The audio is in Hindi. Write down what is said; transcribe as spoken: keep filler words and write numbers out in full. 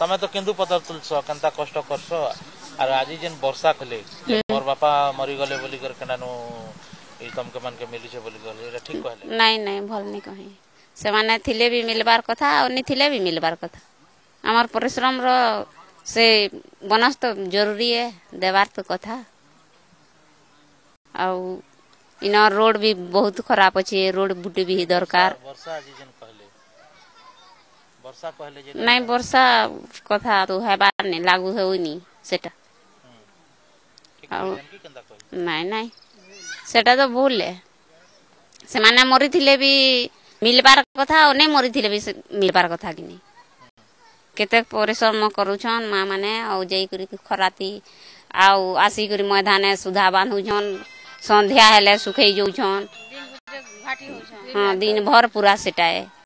तमें तो किंदु पदर तुलस के कष्ट करस आर आज जेन वर्षा कले मोर बापा मरीगले बोली कर केनानु ई तमके मन के मिली छे बोली गले ठीक कहले नहीं नहीं भल नहीं कहि से माने थिले भी मिलबार कथा और नि थिले भी मिलबार कथा हमर परिश्रम रो से बनस तो जरूरी है देवार तो कथा आ इना रोड भी बहुत खराब अछि रोड बुटी भी दरकार वर्षा आज जेन कहले वर्षा कहले जे नहीं वर्षा कथा तो हेबा नै लागू होइनी सेटा नहीं नहीं सेटा तो भूल है से माने मरी थिले भी मिलबार कथा और नहीं मरी थिले भी मिलबार कथा कि नहीं केते परिश्रम करूछन माँ माने और जई करी खराती आउ आसी करी मैदाने सुधा बांधुछन संध्या हेले सुखई जोछन दिन भर घाटी होछन हां दिन भर पूरा सेटाए।